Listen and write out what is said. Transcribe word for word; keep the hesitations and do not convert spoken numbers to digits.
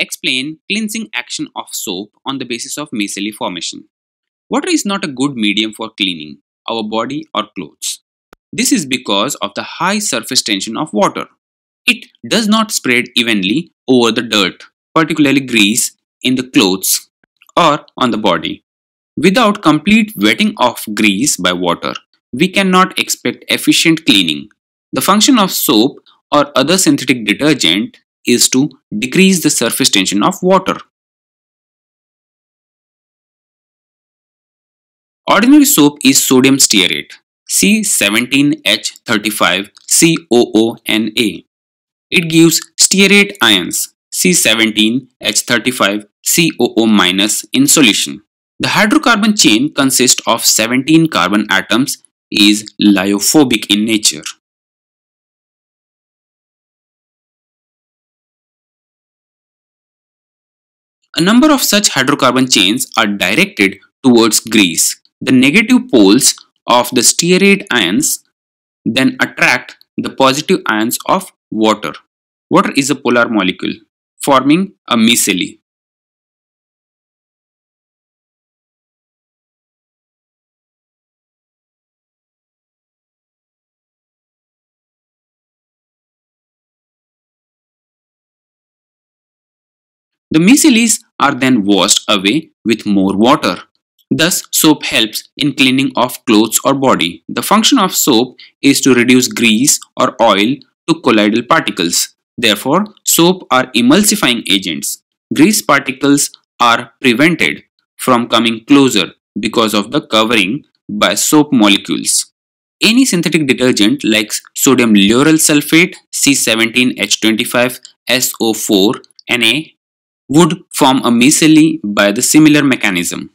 Explain cleansing action of soap on the basis of micellar formation. Water is not a good medium for cleaning our body or clothes. This is because of the high surface tension of water. It does not spread evenly over the dirt, particularly grease, in the clothes or on the body. Without complete wetting of grease by water, we cannot expect efficient cleaning. The function of soap or other synthetic detergent is to decrease the surface tension of water. Ordinary soap is sodium stearate, C seventeen H thirty-five C O O N A. It gives stearate ions, C seventeen H thirty-five C O O minus in solution. The hydrocarbon chain consists of seventeen carbon atoms, is lyophobic in nature. A number of such hydrocarbon chains are directed towards grease. The negative poles of the stearate ions then attract the positive ions of water. Water is a polar molecule, forming a micellar. The micellae are then washed away with more water. Thus, soap helps in cleaning of clothes or body. The function of soap is to reduce grease or oil to colloidal particles. Therefore, soap are emulsifying agents. Grease particles are prevented from coming closer because of the covering by soap molecules. Any synthetic detergent like sodium lauryl sulfate, C seventeen H twenty-five S O four Na, would form a micellar by the similar mechanism.